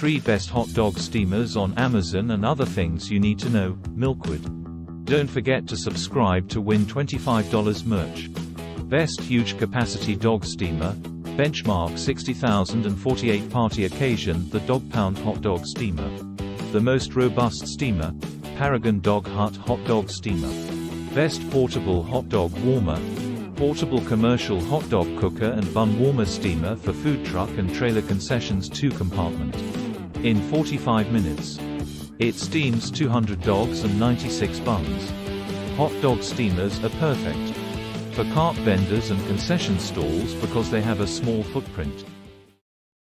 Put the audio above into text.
3 Best Hot Dog Steamers on Amazon and Other Things You Need to Know, Milkwood. Don't forget to subscribe to win $25 merch. Best Huge Capacity Dog Steamer, Benchmark 60,048 Party Occasion. The Dog Pound Hot Dog Steamer. The Most Robust Steamer, Paragon Dog Hut Hot Dog Steamer. Best Portable Hot Dog Warmer, Portable Commercial Hot Dog Cooker and Bun Warmer Steamer for Food Truck and Trailer Concessions. 2-compartment. In 45 minutes. It steams 200 dogs and 96 buns. Hot dog steamers are perfect for cart vendors and concession stalls because they have a small footprint.